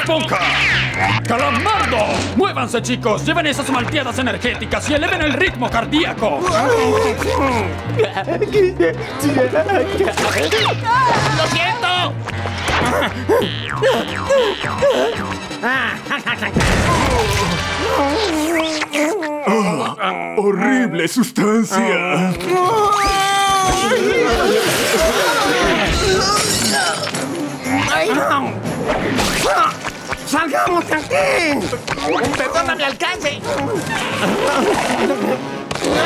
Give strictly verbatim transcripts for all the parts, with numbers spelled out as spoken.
Esponja! ¡Calamardo! ¡Muévanse, chicos! Lleven esas malteadas energéticas y eleven el ritmo cardíaco. ¡Lo siento! Oh, ¡horrible sustancia! ¡Salgamos de aquí! ¡Perdóname, alcance!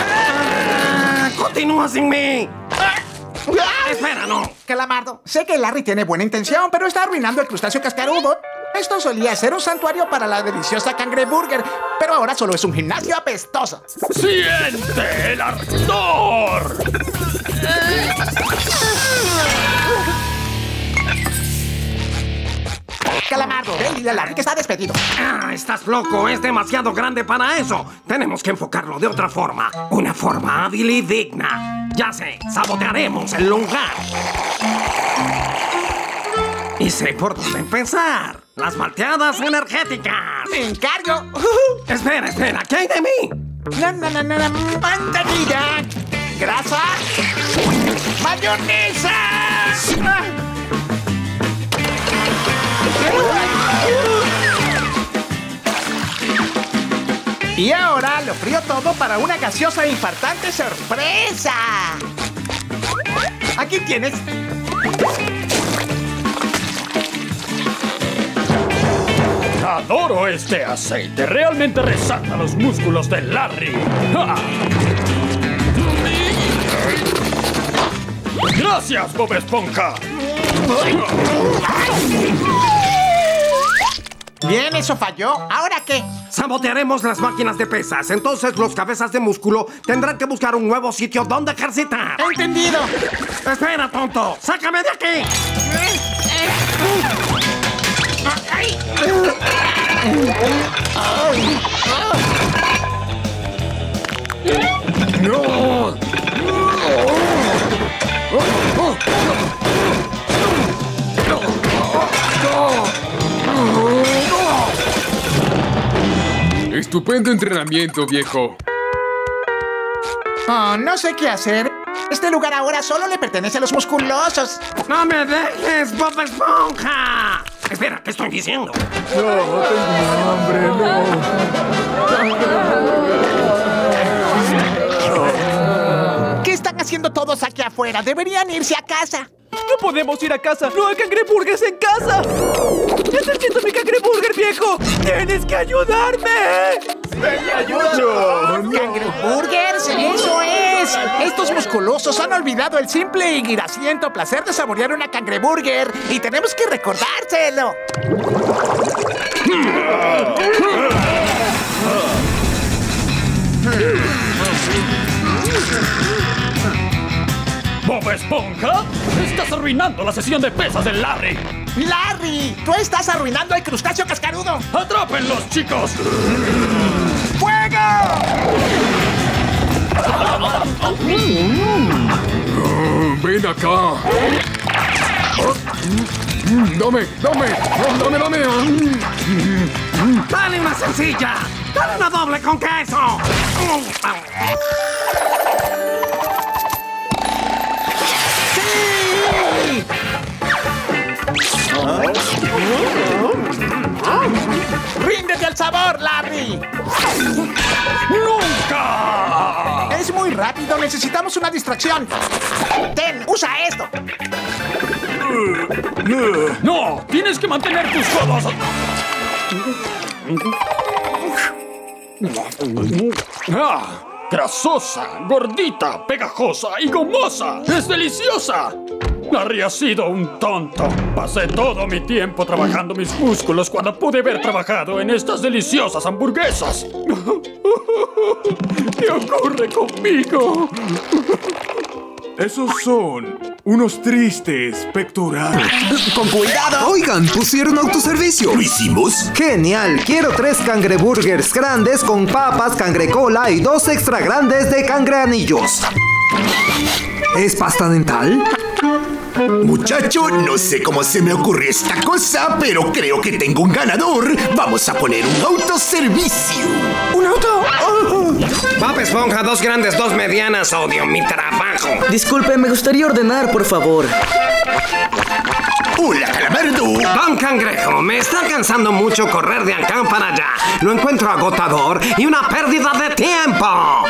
Ah, ¡continúa sin mí! Ah, ¡espera, no! Calamardo, sé que Larry tiene buena intención, pero está arruinando el crustáceo cascarudo. Esto solía ser un santuario para la deliciosa Cangreburger, pero ahora solo es un gimnasio apestoso. ¡Siente el ardor! Calamardo, ven, dile a Larry que está despedido. Ah, estás loco, es demasiado grande para eso. Tenemos que enfocarlo de otra forma. Una forma hábil y digna. Ya sé, sabotearemos el lugar. Y sé por dónde empezar. Las malteadas energéticas. ¡Me encargo! Espera, espera, ¿qué hay de mí? Na, na, na, na, mantequilla, grasa, mayonesa. ¡Ah! Y ahora lo frío todo para una gaseosa infartante sorpresa. Aquí tienes. Adoro este aceite. Realmente resalta los músculos de Larry. ¡Ja! Gracias, Bob Esponja. Bien, eso falló. ¿Ahora qué? Sabotearemos las máquinas de pesas. Entonces los cabezas de músculo tendrán que buscar un nuevo sitio donde ejercitar. Entendido. Espera, tonto. Sácame de aquí. ¡No! Estupendo entrenamiento, viejo. Oh, no sé qué hacer. Este lugar ahora solo le pertenece a los musculosos. ¡No me dejes, Bob Esponja! Espera, ¿qué estoy diciendo? No, no tengo hambre, no. ¿Qué están haciendo todos aquí afuera? Deberían irse a casa. No podemos ir a casa. No hay cangreburgers en casa. ¿Qué está haciendo mi cangreburger, viejo? ¡Tienes que ayudarme! ¡Me ayudo! No. ¡Cangreburgers! ¡Eso es! Estos musculosos han olvidado el simple y grasiento placer de saborear una cangreburger. Y tenemos que recordárselo. ¿Bob Esponja? ¡Estás arruinando la sesión de pesas de Larry! ¡Larry! ¡Tú estás arruinando el crustáceo cascarudo! ¡Atrápenlos, chicos! ¡Fuego! Uh, ¡ven acá! ¡Dame, dame! ¡Dame, dame! ¡Dale una sencilla! ¡Dale una doble con queso! ¡Ríndete al sabor, Larry! ¡Nunca! Es muy rápido, necesitamos una distracción. Ten, usa esto. No, tienes que mantener tus codos. Ah, grasosa, gordita, pegajosa y gomosa. ¡Es deliciosa! Larry ha sido un tonto. Pasé todo mi tiempo trabajando mis músculos cuando pude haber trabajado en estas deliciosas hamburguesas. ¿Qué ocurre conmigo? Esos son unos tristes pectorales. ¡Con cuidado! Oigan, pusieron autoservicio. ¿Lo hicimos? Genial. Quiero tres cangreburgers grandes con papas, cangrecola y dos extra grandes de cangreanillos. ¿Es pasta dental? Muchacho, no sé cómo se me ocurrió esta cosa, pero creo que tengo un ganador. Vamos a poner un autoservicio. ¿Un auto? Oh. Bob Esponja, dos grandes, dos medianas. Odio mi trabajo. Disculpe, me gustaría ordenar, por favor. ¡Hola, Calamardo! Don Cangrejo, me está cansando mucho correr de acá para allá. Lo encuentro agotador y una pérdida de tiempo.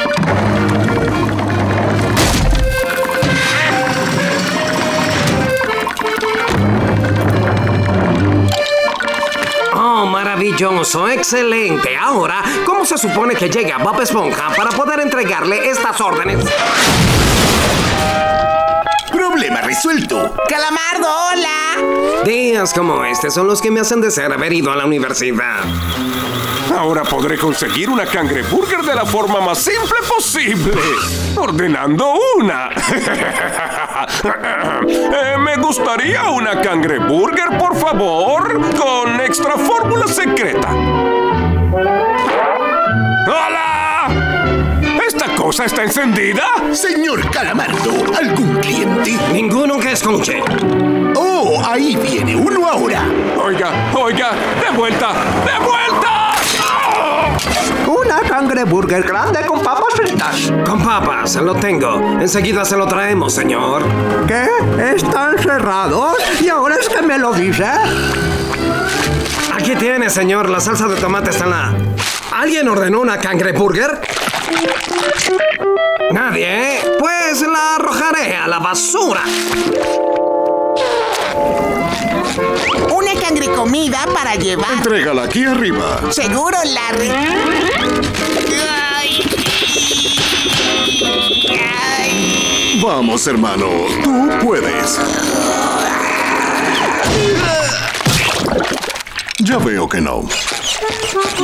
¡Oh, maravilloso! ¡Excelente! Ahora, ¿cómo se supone que llegue a Bob Esponja para poder entregarle estas órdenes? Problema resuelto. Calamardo, hola. Días como este son los que me hacen de ser haber ido a la universidad. Ahora podré conseguir una cangreburger de la forma más simple posible, ordenando una. eh, me gustaría una cangreburger, por favor, con extra fórmula secreta. ¡Hola! ¿Esta cosa está encendida? Señor Calamardo, ¿algún cliente? Ninguno que escuche. Oh, ahí viene uno ahora. Oiga, oiga, de vuelta, de vuelta. ¡Oh! Una cangreburger grande con papas fritas. Con papas, lo tengo. Enseguida se lo traemos, señor. ¿Qué? ¿Están cerrados? ¿Y ahora es que me lo dice? Aquí tiene, señor. La salsa de tomate está en la... ¿Alguien ordenó una cangreburger? Nadie, ¿eh? Pues la arrojaré a la basura. Una cangrecomida para llevar. Entrégala aquí arriba. Seguro, Larry. Ay. Ay. Vamos, hermano, tú puedes. Ya veo que no.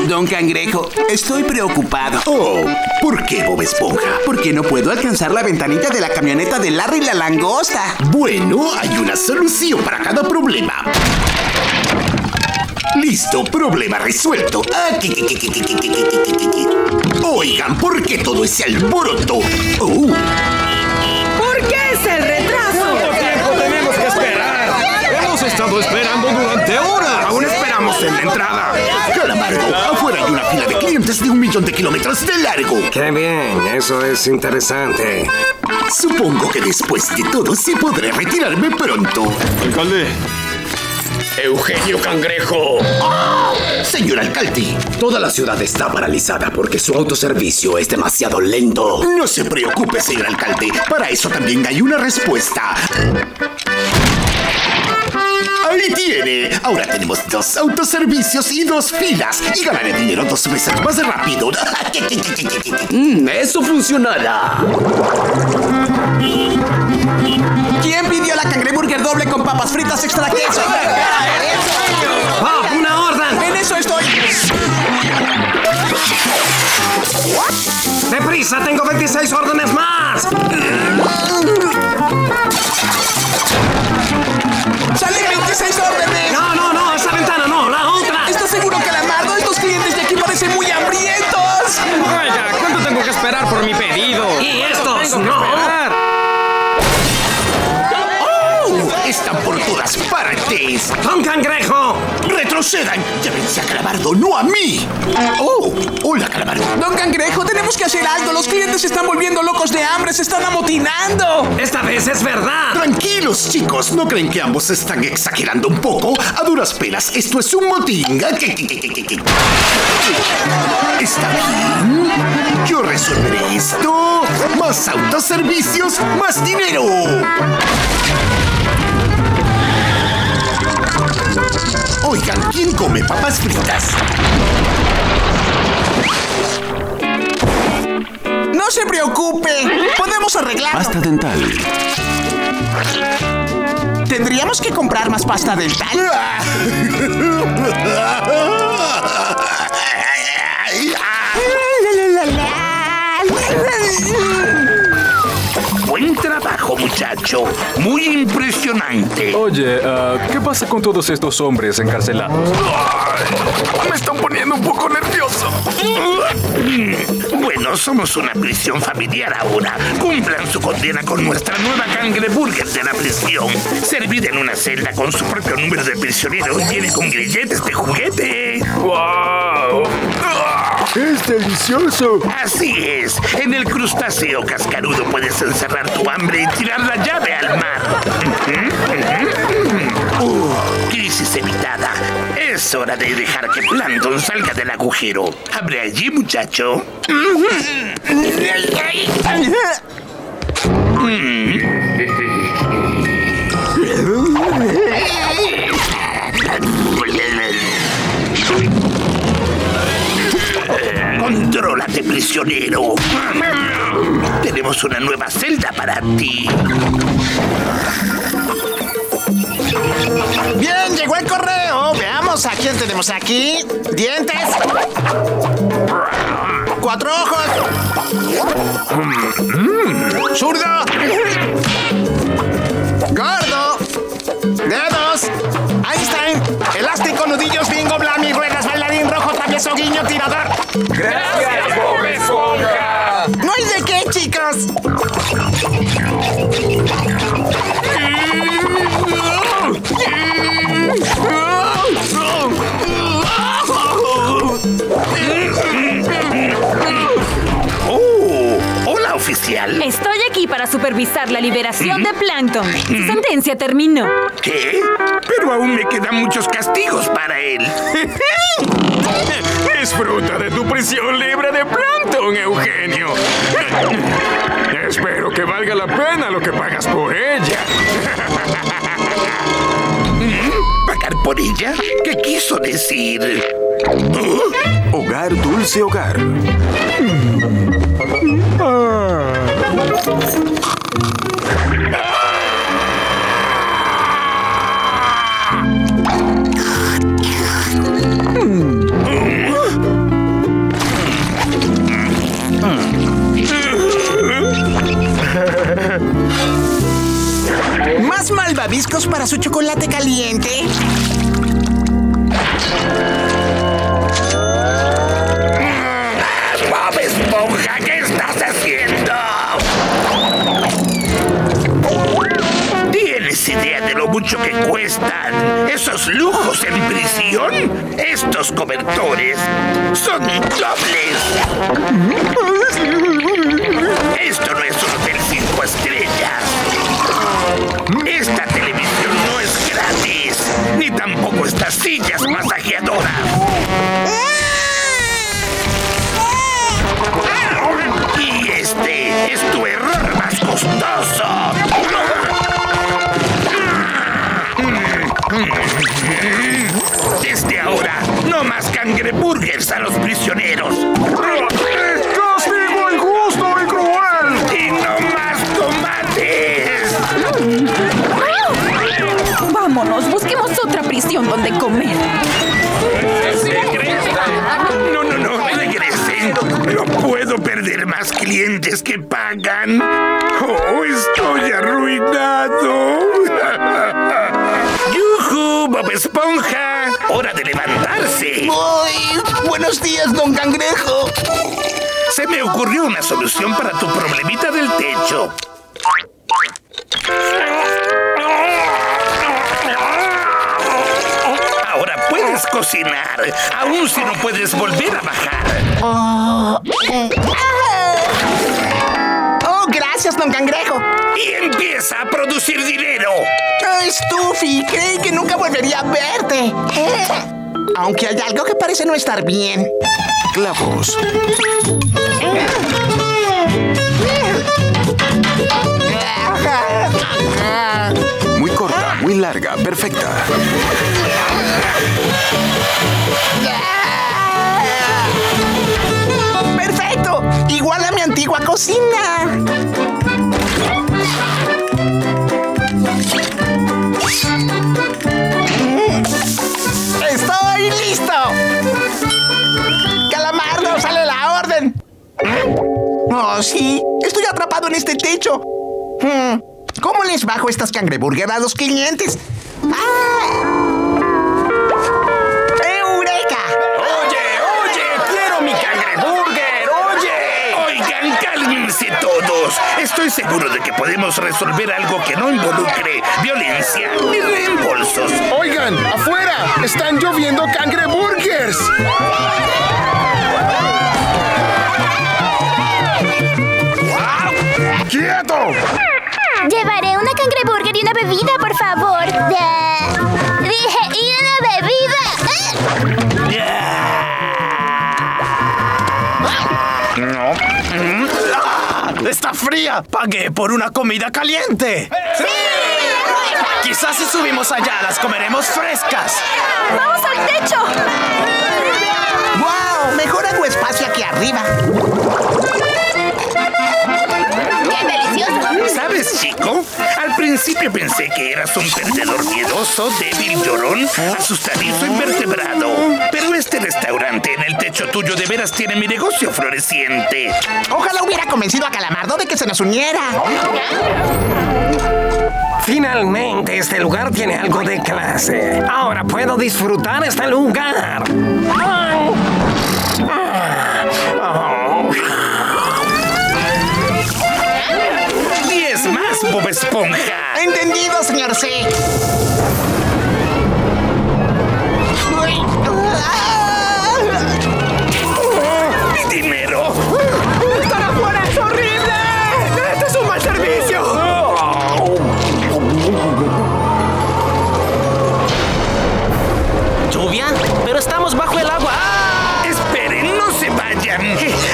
Don Cangrejo, estoy preocupado. Oh, ¿por qué, Bob Esponja? Porque no puedo alcanzar la ventanita de la camioneta de Larry y la langosta. Bueno, hay una solución para cada problema. Listo, problema resuelto. Oigan, ¿por qué todo ese alboroto? Oh. ¿Por qué es el retraso? ¿Cuánto tiempo tenemos que esperar? Hemos estado esperando durante horas. Aún esperamos en la entrada. Calamardo, afuera hay una fila de clientes de un millón de kilómetros de largo. ¡Qué bien! Eso es interesante. Supongo que después de todo sí podré retirarme pronto. Alcalde. Eugenio Cangrejo. ¡Oh! Señor alcalde. Toda la ciudad está paralizada porque su autoservicio es demasiado lento. No se preocupe, señor alcalde. Para eso también hay una respuesta. ¡Ahí tiene! Ahora tenemos dos autoservicios y dos filas. Y ganaré dinero dos veces más rápido. mm, ¡Eso funcionará! ¿Quién pidió la cangreburger doble con papas fritas extra queso? ¡Oh, una orden! ¡En eso estoy! ¡Deprisa! ¡Tengo veintiséis órdenes más! ¡Salen veintiséis órdenes! ¡No, no, no! ¡Esa ventana no! ¡La otra! ¿Estás seguro, Calamardo? ¡Estos clientes de aquí parecen muy hambrientos! ¡Vaya! ¿Cuánto tengo que esperar por mi pedido? ¡Y estos no! ¡Oh! ¡Están por todas partes! ¡Don Cangrejo! ¡Retrocedan! ¡Llévense a Calamardo, no a mí! ¡Oh! ¡Hola, Calamardo! ¡Don Cangrejo, tenemos que hacer algo! ¡Los clientes se están volviendo locos de hambre! ¡Se están amotinando! ¡Esta vez es verdad! ¡Tranquilos, chicos! ¿No creen que ambos están exagerando un poco? A duras penas, esto es un motín. ¿Está bien? Yo resolveré esto. ¡Más autoservicios, más dinero! Oigan, ¿quién come papas fritas? No se preocupe, podemos arreglarlo. Pasta dental. Tendríamos que comprar más pasta dental. Buen trabajo, muchacho. Muy impresionante. Oye, uh, ¿qué pasa con todos estos hombres encarcelados? Me están poniendo un poco nervioso. Bueno, somos una prisión familiar ahora. Cumplan su condena con nuestra nueva Cangreburger de la prisión. Servida en una celda con su propio número de prisioneros. Viene con grilletes de juguete. ¡Wow! ¡Es delicioso! Así es. En el Crustáceo Cascarudo puedes encerrar tu hambre y tirar la llave al mar. Uh, crisis evitada. Es hora de dejar que Plankton salga del agujero. Abre allí, muchacho. ¡Contrólate, prisionero! Tenemos una nueva celda para ti. ¡Bien! ¡Llegó el correo! Veamos a quién tenemos aquí. ¡Dientes! ¡Cuatro ojos! ¡Zurdo! ¡Gordo! ¡Dedos! ¡Einstein! ¡Elástico, nudillos, bingo, blami, ruedas, bailarín, rojo, travieso, guiño, tirador! ¡Gracias, Bob Esponja! ¡No hay de qué, chicos! ¡Oh! ¡Hola, oficial! Estoy aquí para supervisar la liberación ¿Mm? de Plankton. Su sentencia terminó. ¿Qué? Pero aún me quedan muchos castigos para él. Disfruta de tu prisión libre de Plankton, Eugenio. Espero que valga la pena lo que pagas por ella. ¿Pagar por ella? ¿Qué quiso decir? ¿Oh? Hogar, dulce hogar. Ah. Más malvaviscos para su chocolate caliente. Bob Esponja, ¿qué estás haciendo? ¿Tienes idea de lo mucho que cuestan esos lujos en prisión? Estos cobertores son dobles. Esto no es un hotel cinco estrellas. Esta televisión no es gratis, ni tampoco estas sillas masajeadoras. Y este es tu error más costoso. Desde ahora, no más cangreburgers a los prisioneros. Vámonos, busquemos otra prisión donde comer. No, no, no, regresen. No puedo perder más clientes que pagan. Oh, estoy arruinado. ¡Yujú, Bob Esponja! ¡Hora de levantarse! Voy. ¡Buenos días, Don Cangrejo! Se me ocurrió una solución para tu problemita del techo. Ahora puedes cocinar, aún si no puedes volver a bajar. Oh, oh gracias, Don Cangrejo. Y empieza a producir dinero. ¡Ay, Stuffy! Creí que nunca volvería a verte. ¿Eh? Aunque hay algo que parece no estar bien. Clavos. Muy corta, muy larga, perfecta. ¡Perfecto! Igual a mi antigua cocina. ¡Estoy listo! ¡Calamardo, sale la orden! ¡Oh, sí! ¡Estoy atrapado en este techo! ¿Cómo les bajo estas cangreburger a los clientes? ¡Ah! ¡Eureka! ¡Oye, oye! ¡Quiero mi cangreburger! ¡Oye! ¡Oigan, cálmense todos! Estoy seguro de que podemos resolver algo que no involucre violencia ni reembolsos. ¡Oigan, afuera! ¡Están lloviendo cangreburgers! ¡Quieto! Llevaré una cangreburger y una bebida, por favor. Uh, dije, y una bebida. Uh. Yeah. No. Mm. Ah, ¡está fría! ¡Pagué por una comida caliente! ¡Sí! Quizás si subimos allá las comeremos frescas. ¡Vamos al techo! ¡Wow! Mejor hago espacio aquí arriba. ¿Sabes, chico? Al principio pensé que eras un perdedor miedoso, débil, llorón, asustadizo, invertebrado. Pero este restaurante en el techo tuyo de veras tiene mi negocio floreciente. Ojalá hubiera convencido a Calamardo de que se nos uniera. Finalmente, este lugar tiene algo de clase. Ahora puedo disfrutar este lugar. ¡Ay! Bob Esponja. Entendido, señor C. ¡Mi dinero! ¡Están afuera! ¡Es horrible! ¡Este es un mal servicio! ¿Lluvia? Pero estamos bajo el agua. ¡Ah! ¡Esperen! ¡No se vayan!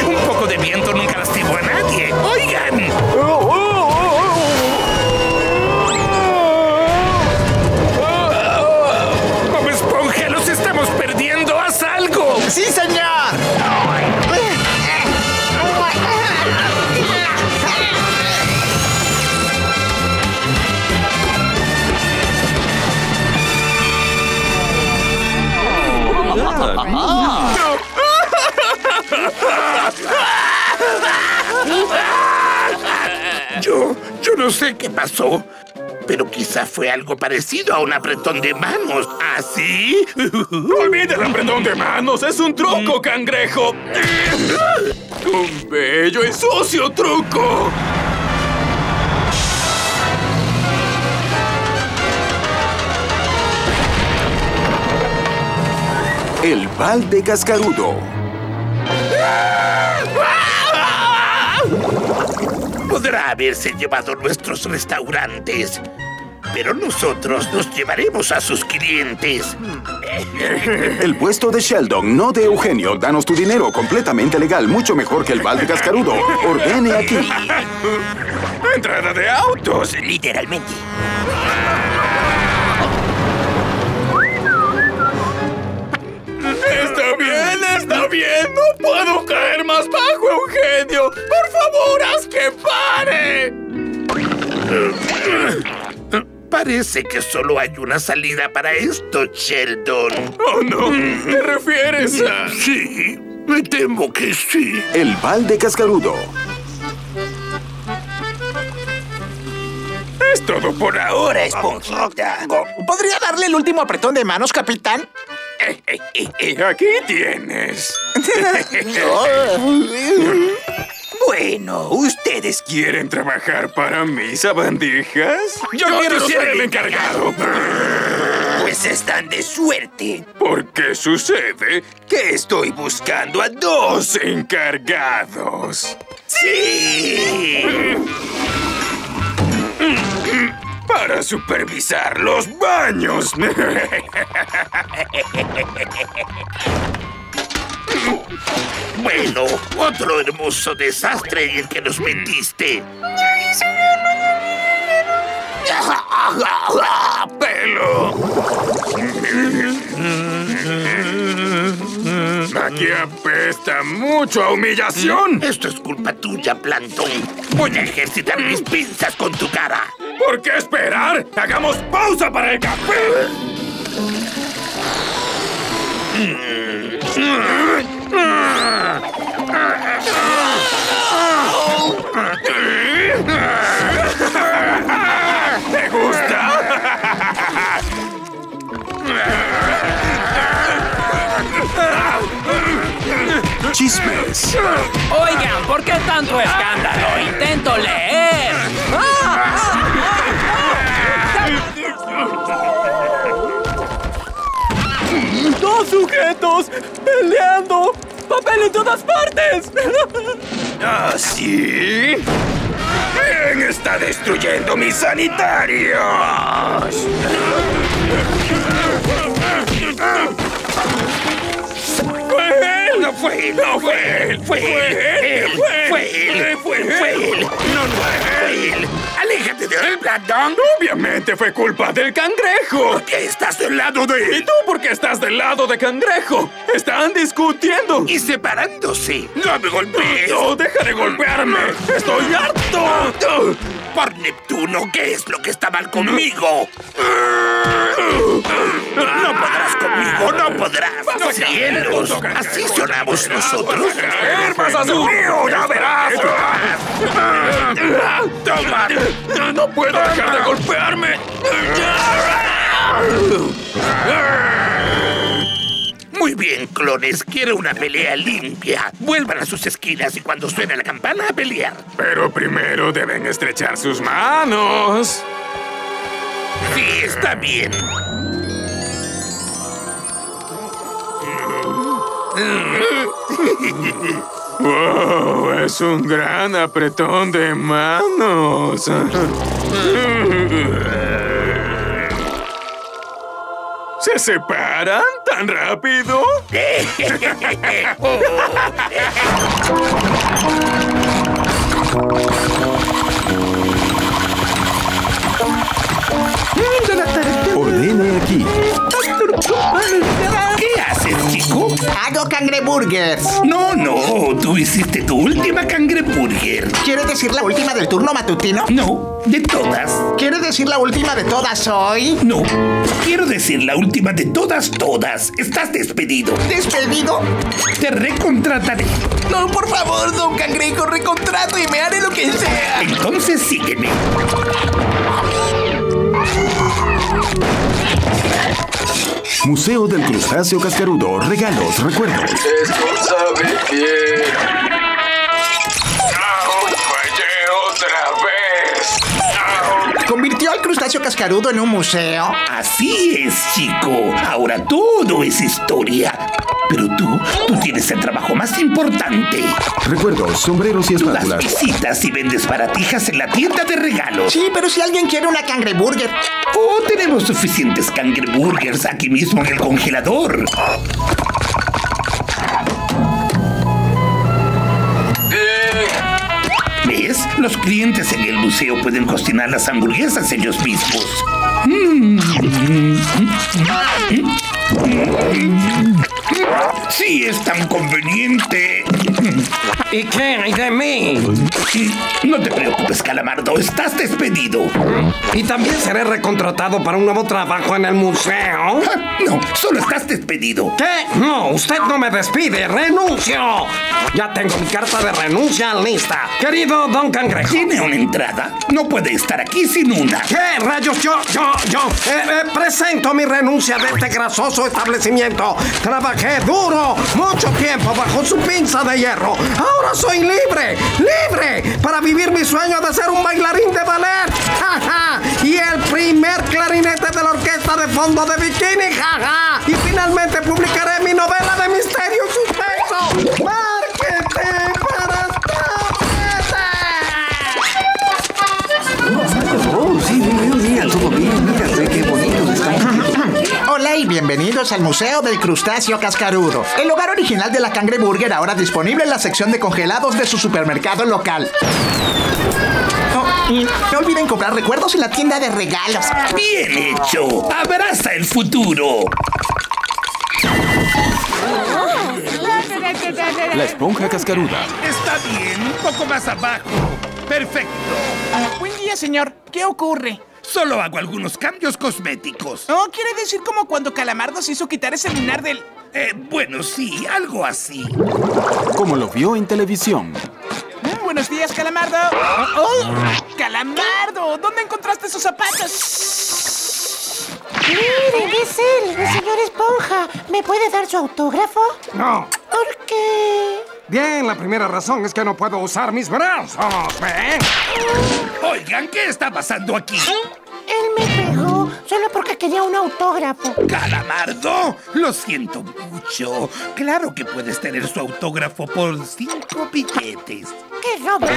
Un poco de viento nunca lastimó a nadie. ¡Oigan! ¡Oh, oh! ¡Sí, señor! Yo, yo no sé qué pasó, pero quizá fue algo parecido a un apretón de manos. ¿Así? Olvida el apretón de manos. Es un truco, cangrejo. Un bello y sucio truco. El balde cascarudo. Podrá haberse llevado nuestros restaurantes, pero nosotros nos llevaremos a sus clientes. El puesto de Sheldon, no de Eugenio. Danos tu dinero, completamente legal, mucho mejor que el balde cascarudo. Ordene aquí. Entrada de autos, literalmente. Está bien, está bien. No puedo caer más bajo, Eugenio. Por favor, haz que pare. Parece que solo hay una salida para esto, Sheldon. Oh, no. ¿Te refieres a...? Sí, me temo que sí. El balde cascarudo. Es todo por ahora, Esponjita. ¿Podría darle el último apretón de manos, capitán? Eh, eh, eh, eh. Aquí tienes. Bueno, ¿ustedes quieren trabajar para mis sabandijas? Yo, Yo quiero ser el encargado. Pues están de suerte. Porque sucede que estoy buscando a dos encargados. ¡Sí! Para supervisar los baños. Bueno, otro hermoso desastre en el que nos metiste. ¡Pelo! Aquí apesta mucho a humillación. Esto es culpa tuya, Plankton. Voy a ejercitar mis pinzas con tu cara. ¿Por qué esperar? ¡Hagamos pausa para el café! Lunes. Oigan, ¿por qué tanto escándalo? ¡Intento leer! ¡Dos sujetos peleando! ¡Papel en todas partes! ¿Ah, sí? ¡Quién está destruyendo mis sanitarios! ¡Fue él! ¡No fue él! ¡No fue él! ¡Fue él! ¡Fue él! ¡Fue él! ¡Fue él! ¡No, no fue él! ¡Aléjate de él, Plankton! ¡Obviamente fue culpa del cangrejo! ¿Por qué estás del lado de él? ¿Y tú por qué estás del lado de cangrejo? ¡Están discutiendo! ¡Y separándose! ¡No me golpees! ¡No, deja de golpearme! ¡Estoy harto! ¡Por Neptuno! ¿Qué es lo que está mal conmigo? ¡No podrás conmigo! ¡No podrás! ¡No cielos! ¡Así sonamos nosotros! ¡Vas a subir! ¡Ya verás! ¡Toma! No, ¡no puedo dejar de golpearme! Muy bien, clones. Quiero una pelea limpia. Vuelvan a sus esquinas y cuando suene la campana, a pelear. Pero primero deben estrechar sus manos. Sí, está bien. ¡Wow! Es un gran apretón de manos. ¿Se separan tan rápido? Ordene aquí. ¿Qué haces, chico? Hago cangreburgers. No, no. Tú hiciste tu última cangreburger. ¿Quiere decir la última del turno matutino? No, de todas. ¿Quiere decir la última de todas hoy? No, quiero decir la última de todas, todas. Estás despedido. ¿Despedido? Te recontrataré. No, por favor, don Cangrejo, recontrato y me haré lo que sea. Entonces sígueme. Museo del Crustáceo Cascarudo. Regalos, recuerdos. Esto sabe bien. ¡Aún fallé otra vez! ¡Aún! ¿Convirtió al Crustáceo Cascarudo en un museo? Así es, chico. Ahora todo es historia. Pero tú, tú tienes el trabajo más importante. Recuerdos, sombreros y espátulas. Tú das visitas y vendes baratijas en la tienda de regalos. Sí, pero si alguien quiere una cangreburger. Oh, tenemos suficientes cangreburgers aquí mismo en el congelador. ¿Ves? Los clientes en el museo pueden cocinar las hamburguesas ellos mismos. Sí, es tan conveniente. ¿Y qué hay de mí? No te preocupes, Calamardo. Estás despedido. ¿Y también seré recontratado para un nuevo trabajo en el museo? No, solo estás despedido. ¿Qué? No, usted no me despide. ¡Renuncio! Ya tengo mi carta de renuncia lista. Querido don Cangrejo. ¿Tiene una entrada? No puede estar aquí sin una. ¿Qué rayos? Yo, yo, yo. Eh, eh, presento mi renuncia de este grasoso establecimiento. Trabajé duro, mucho tiempo bajo su pinza de hierro. Ahora soy libre, libre para vivir mi sueño de ser un bailarín de ballet. ¡Ja, ja! Y el primer clarinete de la orquesta de fondo de bikini. ¡Ja, ja! Y finalmente publicaré mi novela de misterio y suspenso. ¡Márquete para todos! ¡Oh, sí, Dios mío! Todo bien, fíjate qué bonitos están. Hola y bienvenidos al Museo del Crustáceo Cascarudo, el hogar original de la Cangreburger, ahora disponible en la sección de congelados de su supermercado local. Oh, y no olviden comprar recuerdos en la tienda de regalos. ¡Bien hecho! ¡Abraza el futuro! La esponja cascaruda. Está bien, un poco más abajo. ¡Perfecto! Uh, buen día, señor. ¿Qué ocurre? Solo hago algunos cambios cosméticos. ¿No quiere decir como cuando Calamardo se hizo quitar ese lunar del...? Eh, bueno, sí, algo así. Como lo vio en televisión. Mm, buenos días, Calamardo. Oh, oh. ¡Calamardo! ¿Dónde encontraste esos zapatos? Miren, es él, el señor Esponja. ¿Me puede dar su autógrafo? No. ¿Por qué? Bien, la primera razón es que no puedo usar mis brazos, ¿eh? Oigan, ¿qué está pasando aquí? Él me pegó solo porque quería un autógrafo. ¡Calamardo! Lo siento mucho. Claro que puedes tener su autógrafo por cinco billetes. ¡Qué robo!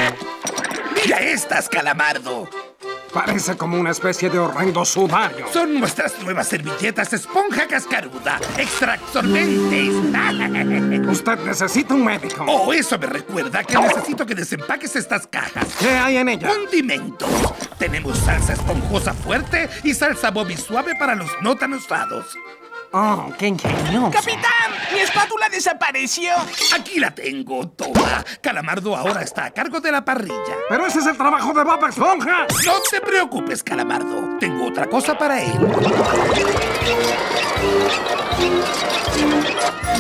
¡Mira estas, Calamardo! Parece como una especie de horrendo sudario. Son nuestras nuevas servilletas Esponja Cascaruda. ¡Extra absorbentes! Usted necesita un médico. Oh, eso me recuerda que necesito que desempaques estas cajas. ¿Qué hay en ellas? Condimentos. Tenemos salsa esponjosa fuerte y salsa Bobby suave para los no tan usados. Oh, qué ingenioso. ¡Capitán! ¡Mi espátula desapareció! Aquí la tengo, toma. Calamardo ahora está a cargo de la parrilla. ¡Pero ese es el trabajo de Bob Esponja! No te preocupes, Calamardo. Tengo otra cosa para él.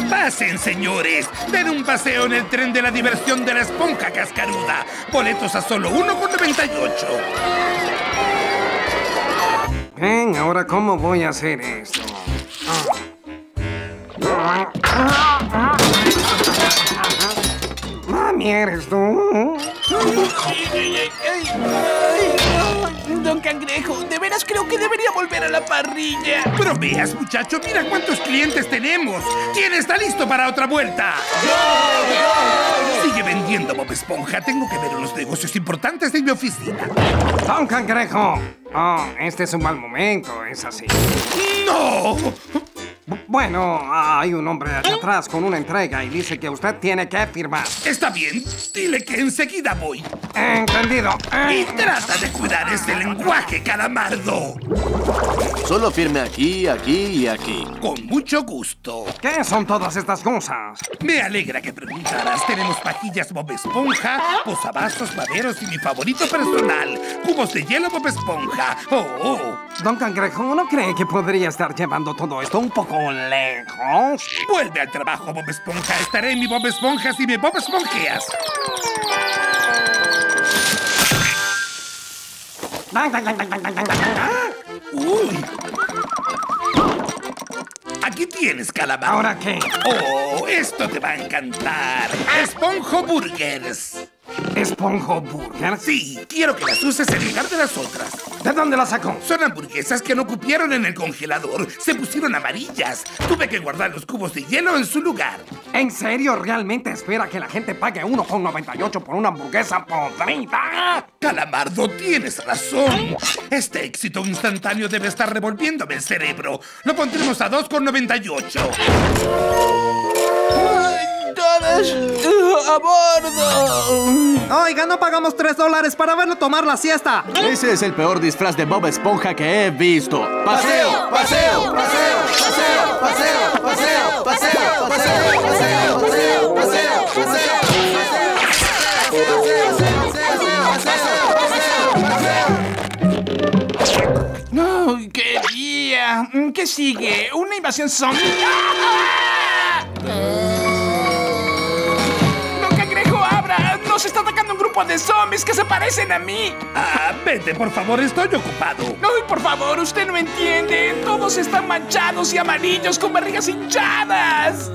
Pasen, señores. Den un paseo en el tren de la diversión de la Esponja Cascaruda. Boletos a solo uno con noventa y ocho. Ven, ahora, ¿cómo voy a hacer esto? Mami, ¿eres tú? Don Cangrejo, de veras creo que debería volver a la parrilla. Pero veas, muchacho, mira cuántos clientes tenemos. ¿Quién está listo para otra vuelta? ¡Yo, yo, yo! Sigue vendiendo, Bob Esponja. Tengo que ver los negocios importantes de mi oficina. Don Cangrejo. Oh, este es un mal momento, es así. ¡No! Bueno, hay un hombre allá atrás con una entrega y dice que usted tiene que firmar. Está bien, dile que enseguida voy. Entendido. Y trata de cuidar ese lenguaje, Calamardo. Solo firme aquí, aquí y aquí. Con mucho gusto. ¿Qué son todas estas cosas? Me alegra que preguntaras. Tenemos pajillas Bob Esponja, posavasos, maderos y mi favorito personal, cubos de hielo Bob Esponja. Oh, oh. Don Cangrejo, ¿no cree que podría estar llevando todo esto un poco lejos? Vuelve al trabajo, Bob Esponja. Estaré en mi Bob Esponja si me Bob Esponjeas. ¡Uy! Aquí tienes, Calamardo. ¿Ahora qué? Oh, esto te va a encantar. Esponjoburguers. ¿Esponjoburger? Sí, quiero que las uses en lugar de las otras. ¿De dónde las sacó? Son hamburguesas que no cupieron en el congelador. Se pusieron amarillas. Tuve que guardar los cubos de hielo en su lugar. ¿En serio? ¿Realmente espera que la gente pague uno con noventa y ocho por una hamburguesa podrida? Calamardo, tienes razón. Este éxito instantáneo debe estar revolviéndome el cerebro. Lo pondremos a dos con noventa y ocho. ¡Todos a bordo! Oiga, no pagamos tres dólares para verlo tomar la siesta. Ese es el peor disfraz de Bob Esponja que he visto. ¡Paseo, paseo, paseo, paseo, paseo, paseo, paseo, paseo, paseo, paseo, paseo, paseo, paseo, paseo, paseo, no, qué día. ¿Qué sigue? ¿Una invasión zombie? ¡Se está atacando un grupo de zombies que se parecen a mí! Ah, vete, por favor, estoy ocupado. No, por favor, usted no entiende. Todos están manchados y amarillos con barrigas hinchadas.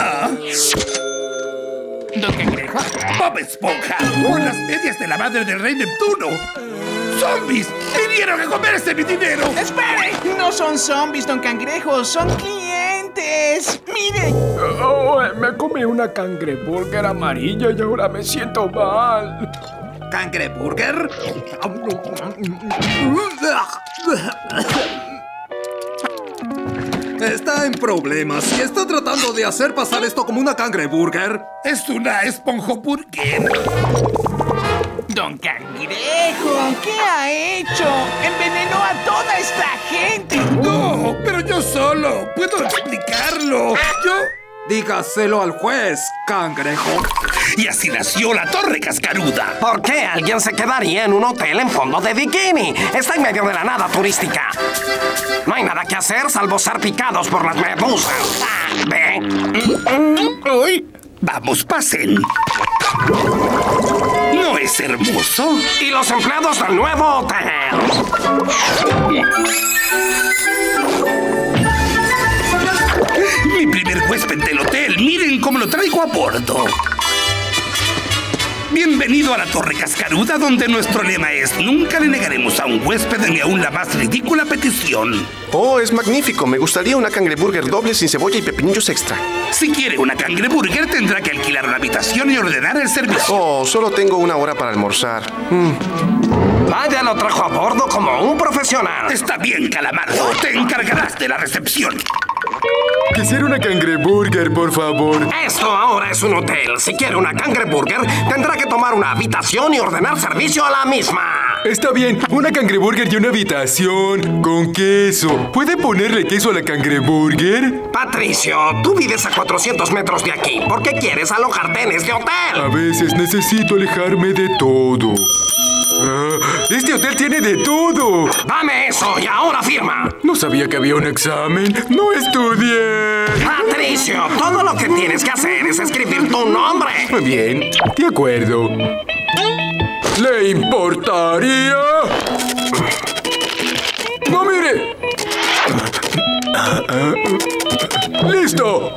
¿Ah? ¿Don Cangrejo? ¡Bob Esponja! ¡Por las medias de la madre del rey Neptuno! ¡Zombies! ¡Vinieron a comerse mi dinero! ¡Espere! No son zombies, Don Cangrejo, son clientes. ¡Mire! Oh, me comí una Cangreburger amarilla y ahora me siento mal. ¿Cangreburger? Está en problemas y está tratando de hacer pasar esto como una Cangreburger. Es una Esponjoburguera. Don Cangrejo, ¿qué ha hecho? ¡Envenenó a toda esta gente! No, pero yo solo. Puedo explicarlo. Yo... dígaselo al juez, Cangrejo. Y así nació la Torre Cascaruda. ¿Por qué alguien se quedaría en un hotel en fondo de bikini? Está en medio de la nada turística. No hay nada que hacer salvo ser picados por las medusas. Ve. Uy. Vamos, pasen. ¿No es hermoso? Y los empleados del nuevo hotel. huésped del hotel. Miren cómo lo traigo a bordo. Bienvenido a la Torre Cascaruda, donde nuestro lema es: nunca le negaremos a un huésped ni aún la más ridícula petición. Oh, es magnífico. Me gustaría una Cangreburger doble sin cebolla y pepinillos extra. Si quiere una Cangreburger, tendrá que alquilar una habitación y ordenar el servicio. Oh, solo tengo una hora para almorzar. Mm. Vaya, lo trajo a bordo como un profesional. Está bien, Calamardo. Te encargarás de la recepción. Quisiera una Cangreburger, por favor. Esto ahora es un hotel. Si quiere una Cangreburger, tendrá que tomar una habitación y ordenar servicio a la misma. Está bien, una Cangreburger y una habitación con queso. ¿Puede ponerle queso a la Cangreburger? Patricio, tú vives a cuatrocientos metros de aquí. ¿Por qué quieres alojarte en este hotel? A veces necesito alejarme de todo. Ah, este hotel tiene de todo. Dame eso y ahora firma. No sabía que había un examen. No estudié. Patricio, todo lo que tienes que hacer es escribir tu nombre. Muy bien, de acuerdo. ¿Le importaría? ¡No, mire! ¡Listo!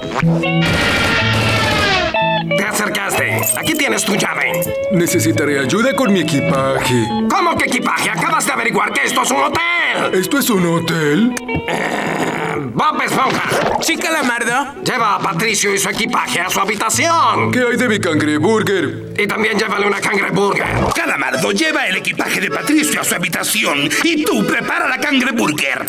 Te acercaste. Aquí tienes tu llave. Necesitaré ayuda con mi equipaje. ¿Cómo que equipaje? Acabas de averiguar que esto es un hotel. ¿Esto es un hotel? Eh, Bob Esponja. Sí, Calamardo. Lleva a Patricio y su equipaje a su habitación. ¿Qué hay de mi Cangreburger? Y también llévale una Cangreburger. Calamardo, lleva el equipaje de Patricio a su habitación y tú prepara la Cangreburger.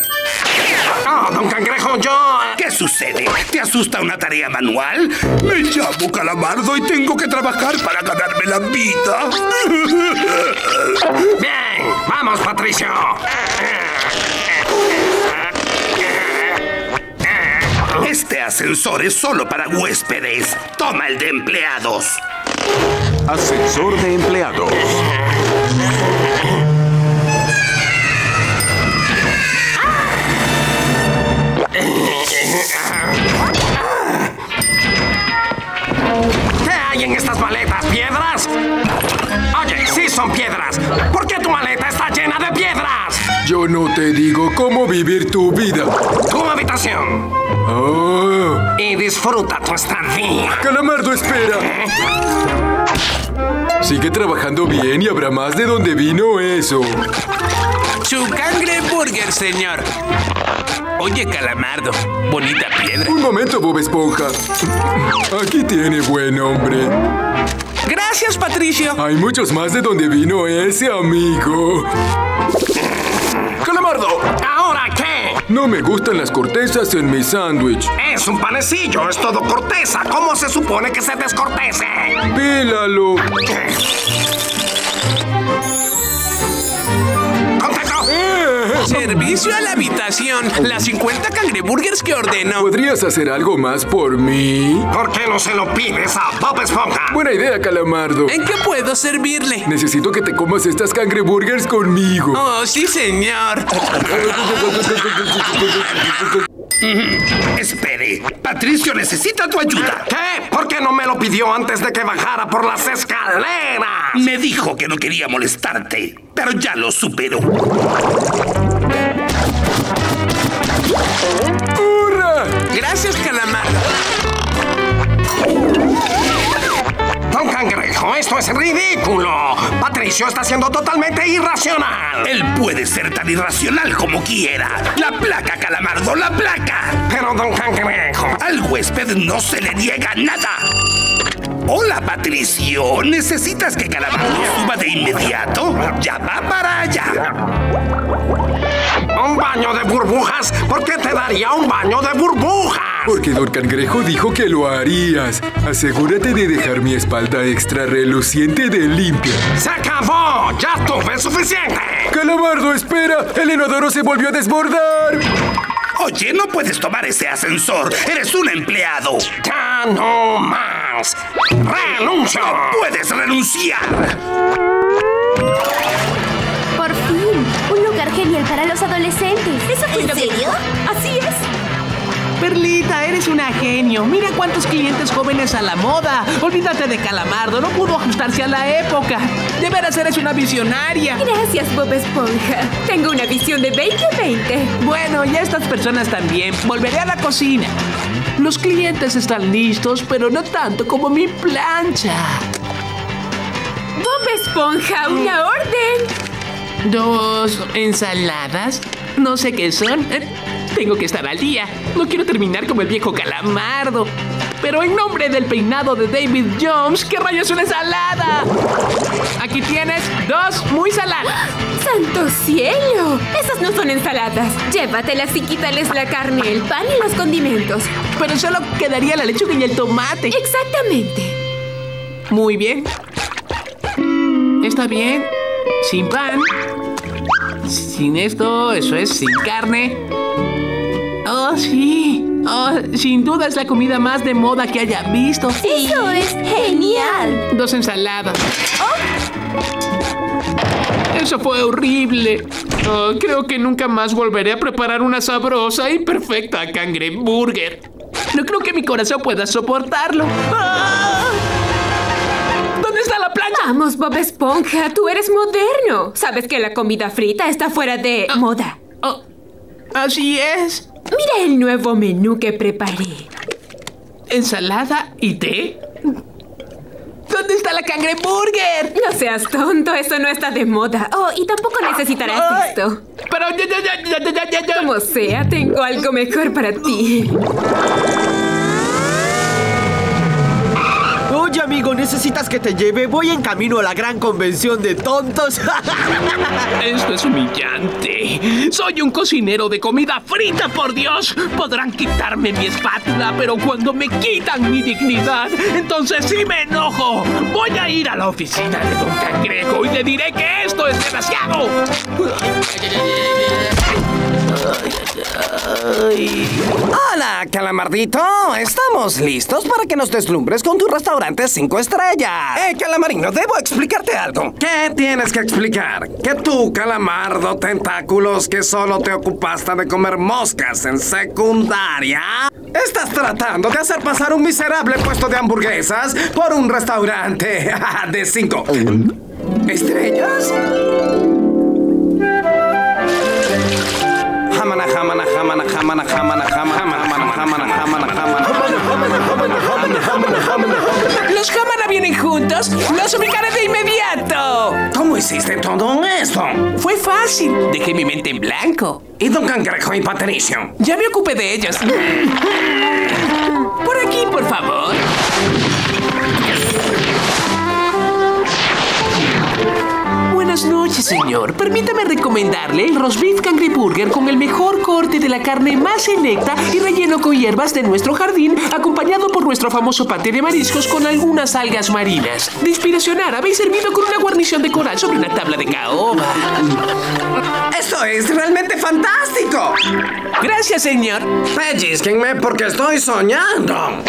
Oh, Don Cangrejo, yo... ¿Qué sucede? ¿Te asusta una tarea manual? Me llamo Calamardo y tengo que trabajar para ganarme la vida. Bien, vamos, Patricio. Este ascensor es solo para huéspedes. Toma el de empleados. Ascensor de empleados. ¿Qué hay en estas maletas? ¿Piedras? Oye, sí son piedras. ¿Por qué tu maleta está llena de piedras? Yo no te digo cómo vivir tu vida. Tu habitación. Oh. Y disfruta tu estadía. Calamardo, espera. Sigue trabajando bien y habrá más de donde vino eso. Su Cangreburger, señor. Oye, Calamardo, bonita piedra. Un momento, Bob Esponja. Aquí tiene buen hombre. Gracias, Patricio. Hay muchos más de donde vino ese amigo. ¡Calamardo! ¿Ahora qué? No me gustan las cortezas en mi sándwich. Es un panecillo, es todo corteza. ¿Cómo se supone que se descortece? Pélalo. Servicio a la habitación. Las cincuenta Cangreburgers que ordeno. ¿Podrías hacer algo más por mí? ¿Por qué no se lo pides a Bob Esponja? Buena idea, Calamardo. ¿En qué puedo servirle? Necesito que te comas estas Cangreburgers conmigo. Oh, sí, señor. Espere, Patricio necesita tu ayuda. ¿Qué? ¿Por qué no me lo pidió antes de que bajara por las escaleras? Me dijo que no quería molestarte, pero ya lo superó. ¡Hurra! Gracias, Calamardo. Don Cangrejo, esto es ridículo. Patricio está siendo totalmente irracional. Él puede ser tan irracional como quiera. ¡La placa, Calamardo, la placa! Pero, Don Cangrejo... Al huésped no se le niega nada. Hola, Patricio. ¿Necesitas que Calamardo suba de inmediato? Ya va para allá. ¿Un baño de burbujas? ¿Por qué te daría un baño de burbujas? Porque Don Cangrejo dijo que lo harías. Asegúrate de dejar mi espalda extra reluciente de limpia. ¡Se acabó! ¡Ya tuve suficiente! ¡Calamardo, espera! ¡El inodoro se volvió a desbordar! Oye, no puedes tomar ese ascensor. ¡Eres un empleado! ¡Ya no más! ¡Renuncio! ¡No puedes renunciar! Genial para los adolescentes. ¿Eso fue? ¿En serio? Así es. Perlita, eres una genio. Mira cuántos clientes jóvenes a la moda. Olvídate de Calamardo, no pudo ajustarse a la época. De veras eres una visionaria. Gracias, Bob Esponja. Tengo una visión de veinte veinte. Bueno, y estas personas también. Volveré a la cocina. Los clientes están listos, pero no tanto como mi plancha. Bob Esponja, una orden. Dos ensaladas. No sé qué son. Tengo que estar al día. No quiero terminar como el viejo Calamardo. Pero en nombre del peinado de David Jones, ¿qué rayos es una ensalada? Aquí tienes dos muy saladas. ¡Santo cielo! Esas no son ensaladas. Llévatelas y quítales la carne, el pan y los condimentos. Pero solo quedaría la lechuga y el tomate. Exactamente. Muy bien. Está bien. Sin pan. Sin esto, eso es, sin carne. ¡Oh, sí! Oh, sin duda es la comida más de moda que haya visto. Sí. ¡Eso es genial! Dos ensaladas. Oh. Eso fue horrible. Oh, creo que nunca más volveré a preparar una sabrosa y perfecta cangreburger. No creo que mi corazón pueda soportarlo. ¡Ah! ¿Dónde está la plancha? Vamos, Bob Esponja, tú eres moderno. Sabes que la comida frita está fuera de ah. moda. Oh. Así es. Mira el nuevo menú que preparé. ¿Ensalada y té? ¿Dónde está la cangreburger? No seas tonto, eso no está de moda. Oh, y tampoco necesitarás Ay, esto. Pero yo, yo, yo, yo, yo, yo, yo. Como sea, tengo algo mejor para ti. Oye, amigo, ¿necesitas que te lleve? Voy en camino a la gran convención de tontos. Esto es humillante. Soy un cocinero de comida frita, por Dios. Podrán quitarme mi espátula, pero cuando me quitan mi dignidad, entonces sí me enojo. Voy a ir a la oficina de Don Cangrejo y le diré que esto es demasiado. Ay. ¡Hola, Calamardito! Estamos listos para que nos deslumbres con tu restaurante cinco estrellas. ¡Eh, hey, Calamarino! Debo explicarte algo. ¿Qué tienes que explicar? Que tú, Calamardo Tentáculos, que solo te ocupaste de comer moscas en secundaria, estás tratando de hacer pasar un miserable puesto de hamburguesas por un restaurante de cinco estrellas. Jamana, jamana, jamana, jamana, jamana, jamana, jamana, jamana, jamana, jamana. Los jamana vienen juntos, los ubicaré de inmediato. ¿Cómo hiciste todo esto? Fue fácil, dejé mi mente en blanco. ¿Y Don Cangrejo y Patricio? Ya me ocupé de ellos. Por aquí, por favor. Buenas noches, señor. Permítame recomendarle el roast beef cangreburger con el mejor corte de la carne más selecta y relleno con hierbas de nuestro jardín, acompañado por nuestro famoso paté de mariscos con algunas algas marinas. De inspiración árabe y servido con una guarnición de coral sobre una tabla de caoba. ¡Esto es realmente fantástico! Gracias, señor. Pellizquenme porque estoy soñando.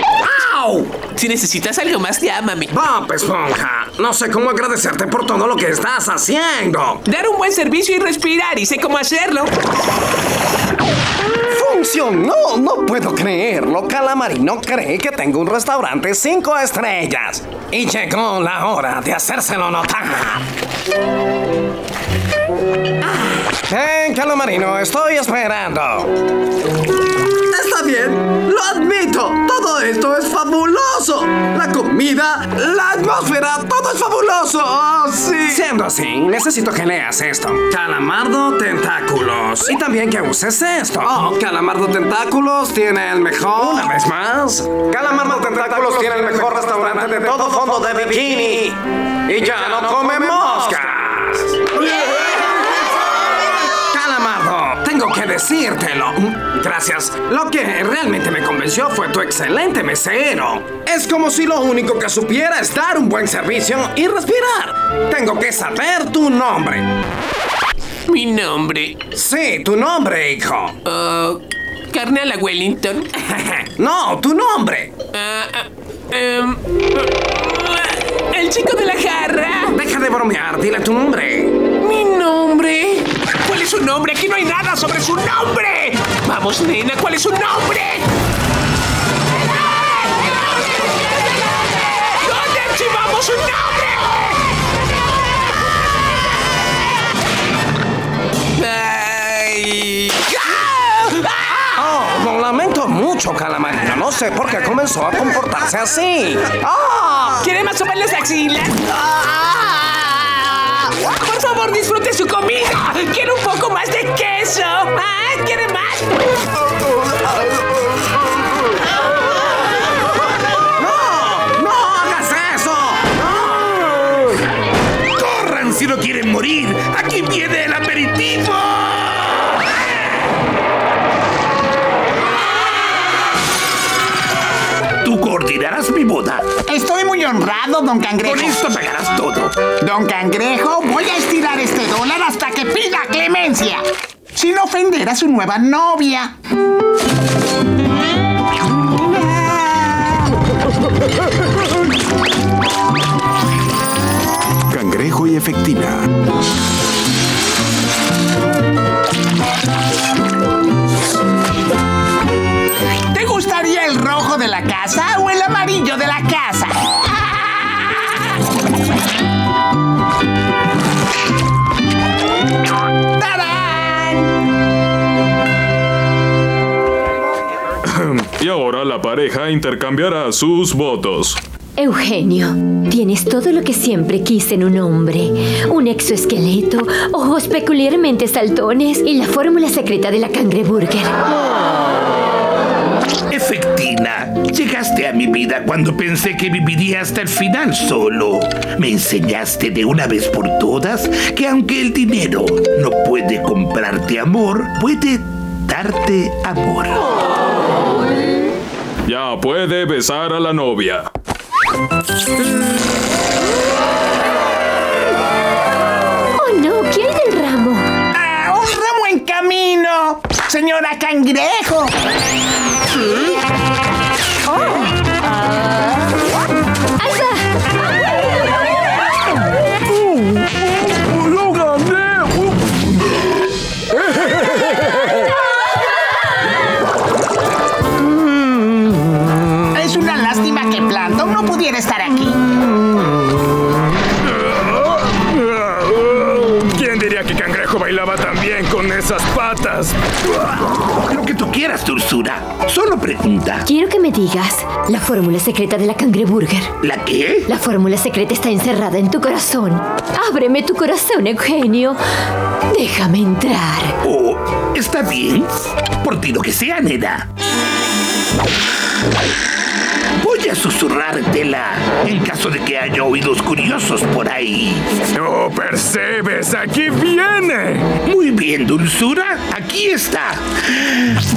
¡Au! Si necesitas algo más, llámame. Bob Esponja, no sé cómo agradecerte por todo lo que estás haciendo. Dar un buen servicio y respirar, y sé cómo hacerlo. ¡Funcionó! No puedo creerlo. Calamarino cree que tengo un restaurante cinco estrellas. Y llegó la hora de hacérselo notar. ¡Eh, Calamarino! Estoy esperando. Está bien, lo admito. Todo esto es fabuloso. La comida, la atmósfera, todo es fabuloso. ¡Oh, sí! Siendo así, necesito que leas esto. Calamardo Tentáculos. Y también que uses esto. Oh, Calamardo Tentáculos tiene el mejor... Una vez más. Calamardo Tentáculos tiene el mejor restaurante de todo fondo de bikini. Y ya no come moscas. Yeah. Tengo que decírtelo. Gracias. Lo que realmente me convenció fue tu excelente mesero. Es como si lo único que supiera es dar un buen servicio y respirar. Tengo que saber tu nombre. ¿Mi nombre? Sí, tu nombre, hijo. Uh, ¿Carne a la Wellington? No, tu nombre. Uh, uh, um, uh, el chico de la jarra. Deja de bromear, dile tu nombre. ¿Mi nombre? ¿Cuál es su nombre? ¡Aquí no hay nada sobre su nombre! ¡Vamos, nena! ¿Cuál es su nombre? ¿Dónde archivamos su nombre? ¡Ay! ¡Ah! ¡Ah! Oh, lo lamento mucho, Calamarino. No sé por qué comenzó a comportarse así. ¡Oh! ¿Quiere más sopa en las axilas? ¡Oh! ¡Por favor, disfrute su comida! ¡Quiero un poco más de queso! ¡Ah! ¿Quiere más? ¡No! ¡No hagas eso! ¡No! ¡Corran si no quieren morir! ¡Aquí viene el aperitivo! Tú coordinarás mi boda. Estoy muy honrado, don Cangrejo. Con esto pagarás todo. Don Cangrejo, voy a estirar este dólar hasta que pida clemencia. Sin ofender a su nueva novia. Cangrejo y Efectina. ¿Te gustaría el rojo de la casa o el amarillo de la casa? ¡Tarán! Y ahora la pareja intercambiará sus votos. Eugenio, tienes todo lo que siempre quise en un hombre. Un exoesqueleto, ojos peculiarmente saltones y la fórmula secreta de la Cangreburger. Efectina, llegaste a mi vida cuando pensé que viviría hasta el final solo. Me enseñaste de una vez por todas que aunque el dinero no puede comprarte amor, puede darte amor. Ya puede besar a la novia. ¡Oh, no! ¿Quién es el ramo? ¡Ah, un ramo en camino! ¡Señora Cangrejo! ¿Sí? ¡Oh! ¡Alza! ¡Oh, lo gané! Oh. Es una lástima que Plankton no pudiera estar aquí. ¿Quién diría que Cangrejo bailaba tan bien con esas patas? Lo que tú quieras, Tursura. Solo pregunta. Quiero que me digas la fórmula secreta de la Cangreburger. ¿La qué? La fórmula secreta está encerrada en tu corazón. Ábreme tu corazón, Eugenio. Déjame entrar. Oh, está bien. Por ti lo que sea, nena. Voy a susurrártela en caso de que haya oídos curiosos por ahí. No percebes, aquí viene. Muy bien, dulzura, aquí está.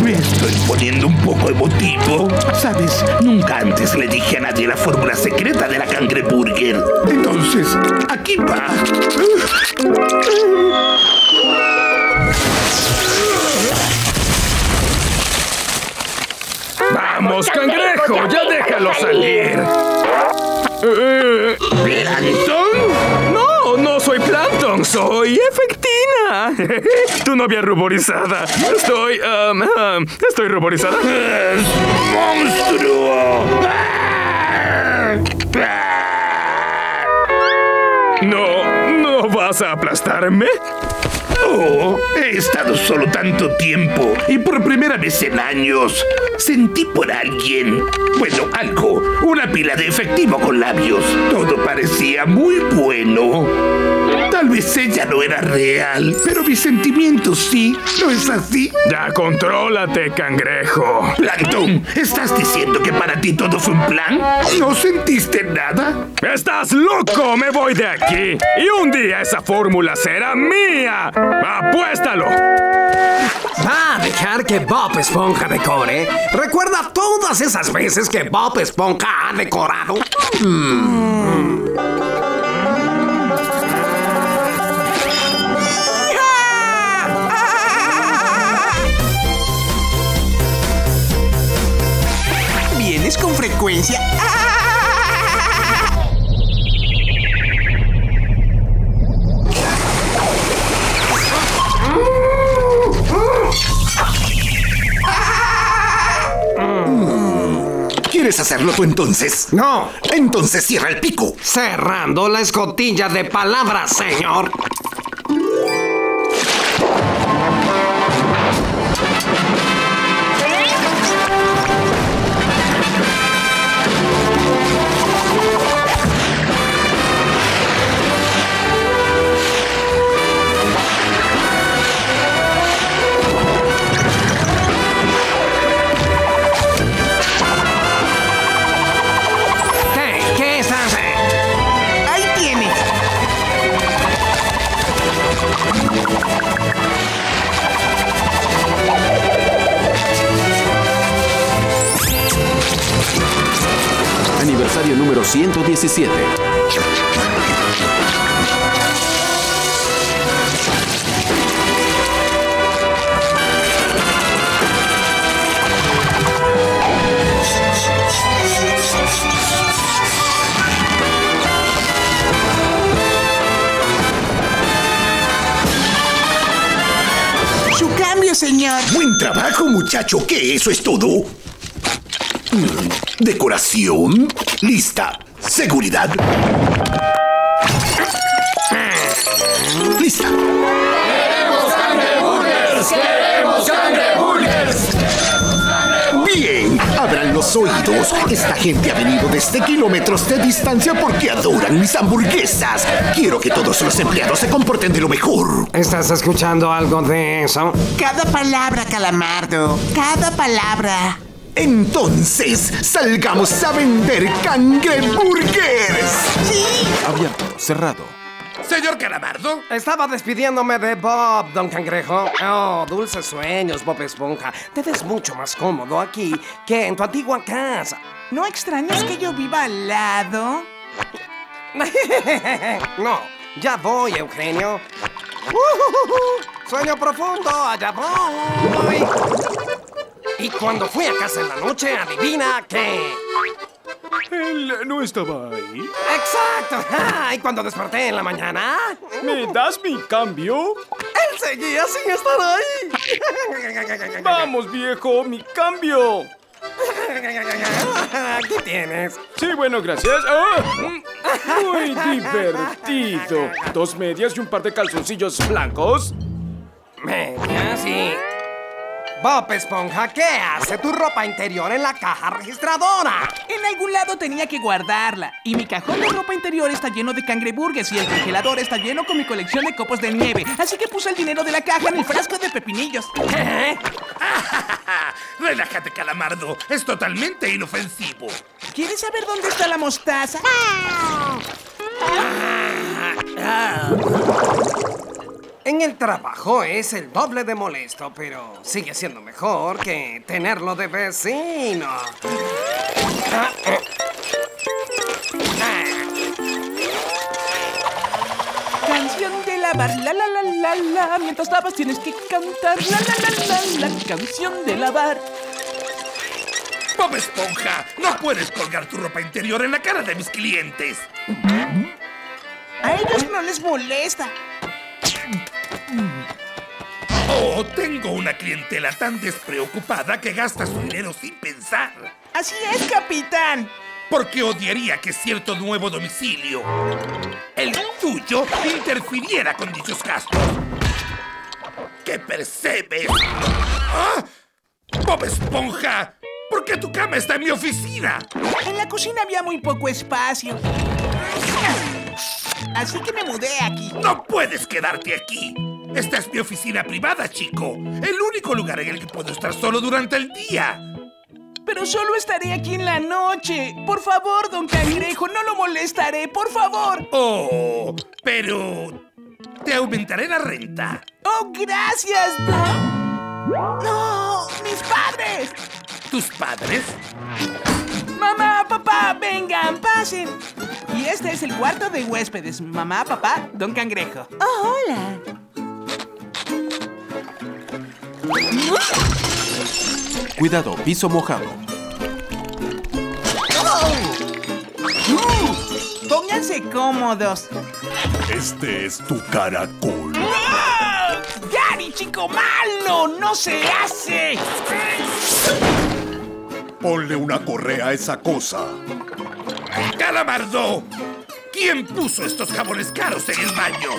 Me estoy poniendo un poco emotivo. Sabes, nunca antes le dije a nadie la fórmula secreta de la Cangreburger. Entonces, aquí va. ¡Vamos, Cangrejo! ¡Ya, ya déjalo salir! Eh, ¿Plankton? No, no soy Plankton, soy Efectina. Tu novia ruborizada. Estoy, um, um, estoy ruborizada. Es ¡monstruo! No, no vas a aplastarme. Oh, he estado solo tanto tiempo y por primera vez en años sentí por alguien, bueno, algo, una pila de efectivo con labios. Todo parecía muy bueno. Tal vez ella no era real, pero mis sentimientos sí, ¿no es así? Ya contrólate, Cangrejo. Plankton, ¿estás diciendo que para ti todo fue un plan? ¿No sentiste nada? ¡Estás loco! ¡Me voy de aquí! Y un día esa fórmula será mía. ¡Apuéstalo! ¿Va a dejar que Bob Esponja decore? ¿Recuerda todas esas veces que Bob Esponja ha decorado? Mm. ¿Vienes con frecuencia? ¿Quieres hacerlo tú entonces? No. Entonces cierra el pico. Cerrando la escotilla de palabras, señor. Aniversario número ciento diecisiete. Su cambio, señor. Buen trabajo, muchacho. ¿Qué? Eso es todo. Decoración lista. Seguridad lista. ¡Queremos Cangreburgers! ¡Queremos Cangreburgers! Bien, abran los oídos. Esta gente ha venido desde kilómetros de distancia porque adoran mis hamburguesas. Quiero que todos los empleados se comporten de lo mejor. ¿Estás escuchando algo de eso? Cada palabra, Calamardo. Cada palabra. Entonces, salgamos a vender Cangreburgers. ¡Sí! Abierto, cerrado. ¿Señor Calamardo? Estaba despidiéndome de Bob, Don Cangrejo. Oh, dulces sueños, Bob Esponja. Te ves mucho más cómodo aquí que en tu antigua casa. ¿No extrañas que yo viva al lado? No, ya voy, Eugenio. Uh-huh-huh. Sueño profundo, allá voy. Y cuando fui a casa en la noche, adivina qué. Él no estaba ahí. ¡Exacto! ¡Ah! Y cuando desperté en la mañana... ¿Me das mi cambio? Él seguía sin estar ahí. ¡Vamos, viejo! ¡Mi cambio! ¿Qué tienes? Sí, bueno, gracias. ¡Ah! Muy divertido. Dos medias y un par de calzoncillos blancos. Medias sí. Y... Bob Esponja, ¿qué hace tu ropa interior en la caja registradora? En algún lado tenía que guardarla. Y mi cajón de ropa interior está lleno de cangreburgues y el congelador está lleno con mi colección de copos de nieve. Así que puse el dinero de la caja en el frasco de pepinillos. ¿Eh? Relájate, Calamardo. Es totalmente inofensivo. ¿Quieres saber dónde está la mostaza? En el trabajo es el doble de molesto, pero sigue siendo mejor que tenerlo de vecino. Ah, eh. ah. Canción de lavar, la la la la la. Mientras lavas tienes que cantar, la la la la la. Canción de lavar. Bob Esponja, no puedes colgar tu ropa interior en la cara de mis clientes. A ellos no les molesta. Oh, tengo una clientela tan despreocupada que gasta su dinero sin pensar. Así es, capitán. Porque odiaría que cierto nuevo domicilio, el tuyo, interfiriera con dichos gastos. ¡Qué percebes! ¡Ah! ¡Bob Esponja! ¿Por qué tu cama está en mi oficina? En la cocina había muy poco espacio. Así que me mudé aquí. ¡No puedes quedarte aquí! Esta es mi oficina privada, chico. El único lugar en el que puedo estar solo durante el día. Pero solo estaré aquí en la noche. Por favor, Don Cangrejo, no lo molestaré, por favor. Oh, pero... te aumentaré la renta. Oh, gracias, Don. ¡No! ¡Mis padres! ¿Tus padres? Mamá, papá, vengan, pasen. Y este es el cuarto de huéspedes. Mamá, papá, Don Cangrejo. Oh, hola. Cuidado, piso mojado. ¡Oh! Pónganse cómodos. Este es tu caracol. ¡Oh! ¡Gary, chico malo! ¡No se hace! Ponle una correa a esa cosa. ¡Calamardo! ¿Quién puso estos jabones caros en el baño?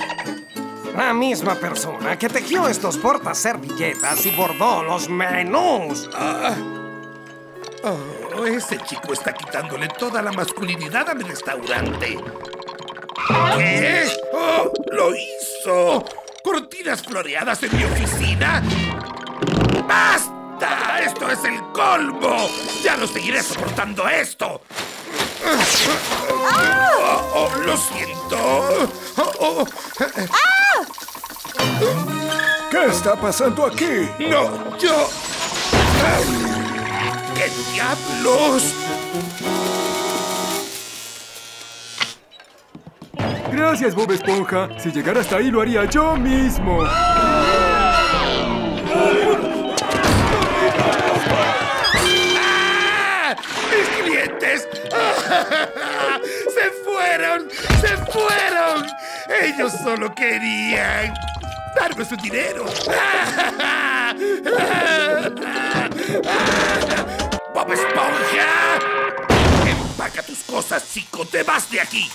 La misma persona que tejió estos portaservilletas y bordó los menús. Ah. Oh, ese chico está quitándole toda la masculinidad a mi restaurante. ¿Qué? ¡Oh, lo hizo! ¿Cortinas floreadas en mi oficina? ¡Basta! ¡Esto es el colmo! ¡Ya no seguiré soportando esto! ¡Ah! Oh, oh, lo siento. Oh, oh. ¡Ah! ¿Qué está pasando aquí? ¡No! ¡Yo! ¡Qué diablos! Gracias, Bob Esponja. Si llegara hasta ahí, lo haría yo mismo. ¡Ah! ¡Mis clientes! ¡Se fueron! ¡Se fueron! Ellos solo querían darme su dinero. ¡Bob Esponja! ¡Empaca tus cosas, chico! ¡Te vas de aquí!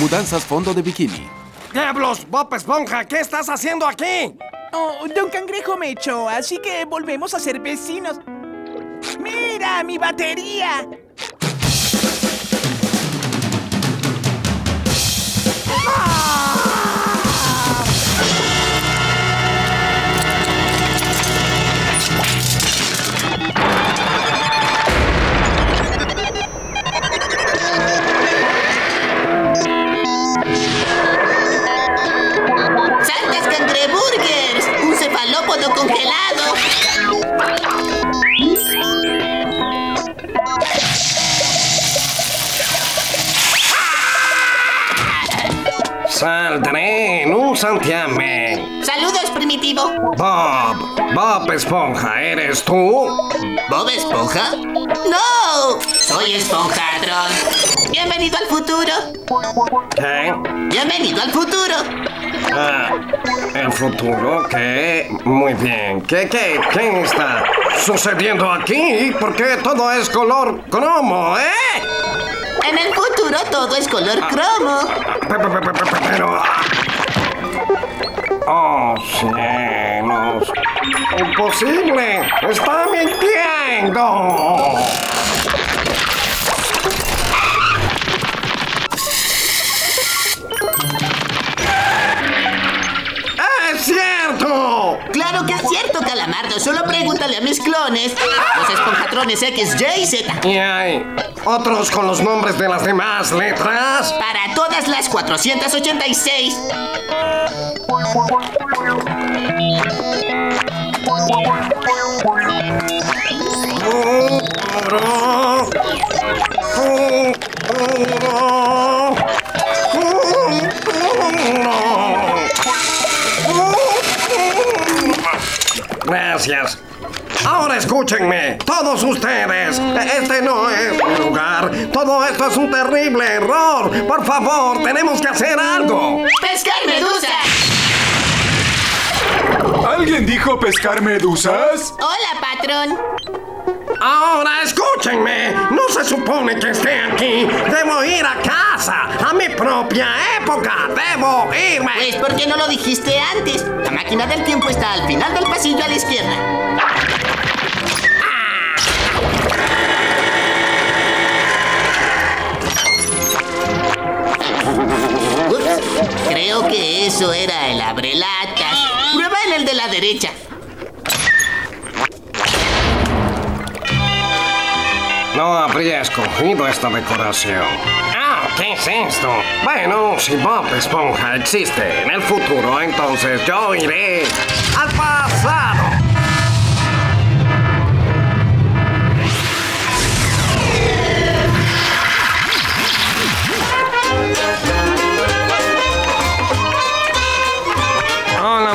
Mudanzas fondo de bikini. ¡Diablos! ¡Bob Esponja! ¿Qué estás haciendo aquí? Oh, Don Cangrejo me echó, así que volvemos a ser vecinos. ¡Mira, mi batería! Saldré en un santiamén. Saludos, primitivo. Bob, Bob Esponja, ¿eres tú? ¿Bob Esponja? ¡No! Soy Esponjatrón. Bienvenido al futuro. ¿Qué? Bienvenido al futuro. Ah, ¿el futuro? ¿Qué? Muy bien. ¿Qué, qué, qué está sucediendo aquí? ¿Por qué todo es color cromo, eh? En el futuro todo es color cromo. Pero... ¡Oh, cielos! ¡Imposible! ¡Está mintiendo! ¡Es cierto! ¡Claro que es cierto, Calamardo! Solo pregúntale a mis clones. Los esponjatrones X, Y y Z. Y hay otros con los nombres de las demás letras. Para todas las cuatrocientas ochenta y seis. Gracias. Ahora escúchenme, todos ustedes. Este no es un lugar. Todo esto es un terrible error. Por favor, tenemos que hacer algo. ¡Pescar medusas! ¿Alguien dijo pescar medusas? Hola, patrón. Ahora escúchenme. No se supone que esté aquí. Debo ir a casa, a mi propia época. Debo irme. Pues, ¿por qué no lo dijiste antes? La máquina del tiempo está al final del pasillo a la izquierda. Creo que eso era el abrelatas. Prueba en el de la derecha. No habría escogido esta decoración. Ah, ¿qué es esto? Bueno, si Bob Esponja existe en el futuro, entonces yo iré al pasado.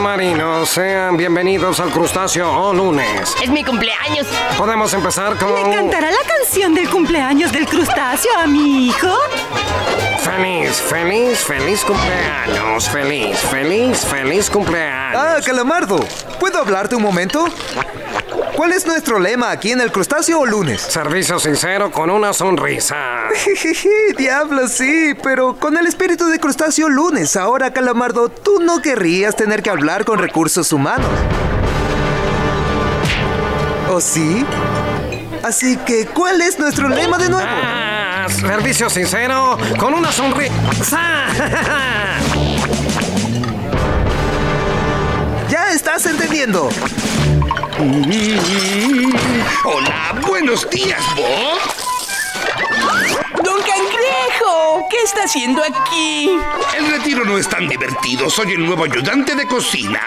Marinos, sean bienvenidos al Crustáceo o Lunes. Es mi cumpleaños. Podemos empezar con... ¿Le cantará la canción del cumpleaños del crustáceo a mi hijo? Feliz, feliz, feliz cumpleaños. Feliz, feliz, feliz cumpleaños. Ah, Calamardo, ¿puedo hablarte un momento? ¿Cuál es nuestro lema aquí en el Crustáceo o Lunes? Servicio sincero con una sonrisa. Diablo, sí, pero con el espíritu de Crustáceo Lunes. Ahora, Calamardo, tú no querrías tener que hablar con recursos humanos. ¿O sí? Así que, ¿cuál es nuestro lema de nuevo? Ah, servicio sincero con una sonrisa. Ya estás entendiendo. Hola, buenos días, Bob. está haciendo aquí? El retiro no es tan divertido. Soy el nuevo ayudante de cocina.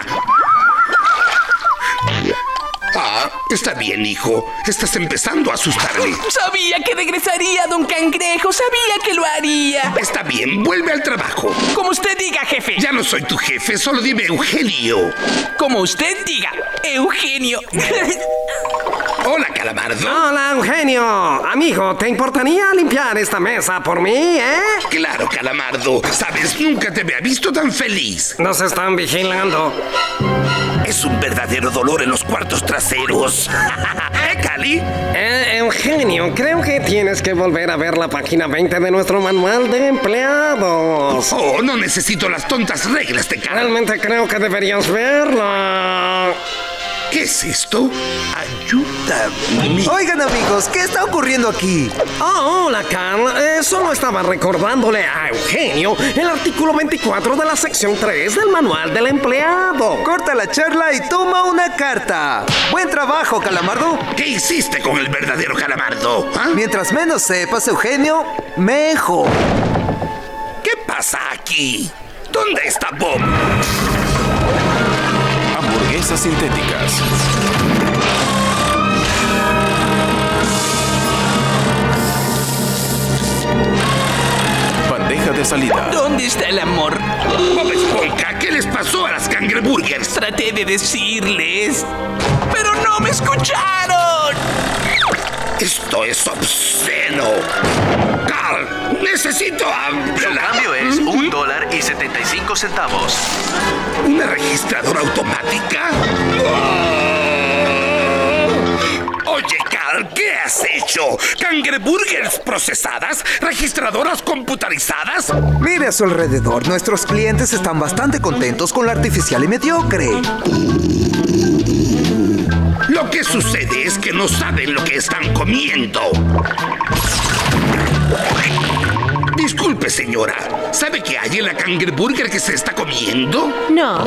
Ah, está bien, hijo. Estás empezando a asustarme. Sabía que regresaría, don Cangrejo. Sabía que lo haría. Está bien, vuelve al trabajo. Como usted diga, jefe. Ya no soy tu jefe, solo dime Eugenio. Como usted diga, Eugenio. Hola, Calamardo. Hola, Eugenio. Amigo, ¿te importaría limpiar esta mesa por mí, eh? Claro, Calamardo. Sabes, nunca te había visto tan feliz. Nos están vigilando. Es un verdadero dolor en los cuartos traseros. ¿Eh, Cali? Eh, Eugenio, creo que tienes que volver a ver la página veinte de nuestro manual de empleados. Oh, no necesito las tontas reglas de Carl. Realmente creo que deberías verla. ¿Qué es esto? Ayúdame. Oigan, amigos, ¿qué está ocurriendo aquí? Oh, hola, Carl. Eh, solo estaba recordándole a Eugenio el artículo veinticuatro de la sección tres del manual del empleado. Corta la charla y toma una carta. Buen trabajo, Calamardo. ¿Qué hiciste con el verdadero Calamardo? ¿Ah? Mientras menos sepas, Eugenio, mejor. ¿Qué pasa aquí? ¿Dónde está Bob? Hamburguesas sintéticas. Bandeja de salida. ¿Dónde está el amor? Bob Esponja, ¿qué les pasó a las Cangreburgers? Traté de decirles, pero no me escucharon. Esto es obsceno. Carl, necesito hablar. Su cambio es un dólar y setenta y cinco centavos. ¿Una registradora automática? ¡Oh! Oye, Carl, ¿qué has hecho? ¿Cangreburgers procesadas? ¿Registradoras computarizadas? Mire a su alrededor. Nuestros clientes están bastante contentos con la artificial y mediocre. Lo que sucede es que no saben lo que están comiendo. Disculpe, señora. ¿Sabe qué hay en la Cangreburger que se está comiendo? No.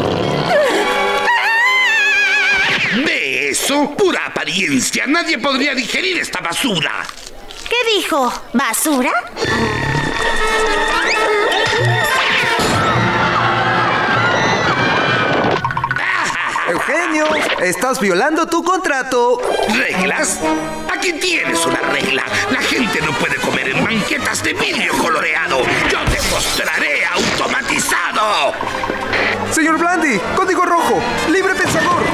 ¿Ve eso? Pura apariencia. Nadie podría digerir esta basura. ¿Qué dijo? ¿Basura? Eugenio, estás violando tu contrato. ¿Reglas? Aquí tienes una regla. La gente no puede comer en banquetas de vidrio coloreado. Yo te mostraré automatizado. Señor Blandi, código rojo, libre pensador.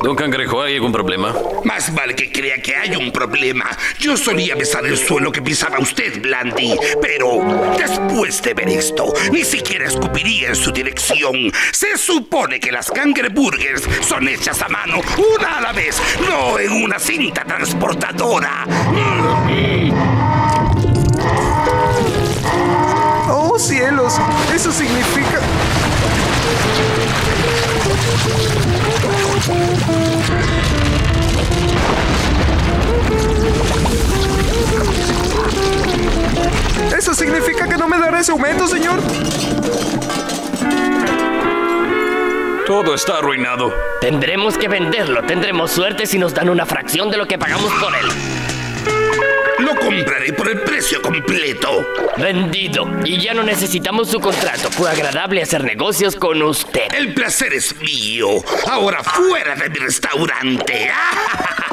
Don Cangrejo, ¿hay algún problema? Más vale que crea que hay un problema. Yo solía besar el suelo que pisaba usted, Blandi, pero después de ver esto, ni siquiera escupiría en su dirección. Se supone que las Cangreburgers son hechas a mano, una a la vez, no en una cinta transportadora. ¡Oh, cielos! Eso significa... ¿Eso significa que no me dará ese aumento, señor? Todo está arruinado. Tendremos que venderlo. Tendremos suerte si nos dan una fracción de lo que pagamos por él. Lo compraré por el precio completo. Vendido. Y ya no necesitamos su contrato. Fue agradable hacer negocios con usted. El placer es mío. Ahora fuera de mi restaurante. ¡Ah!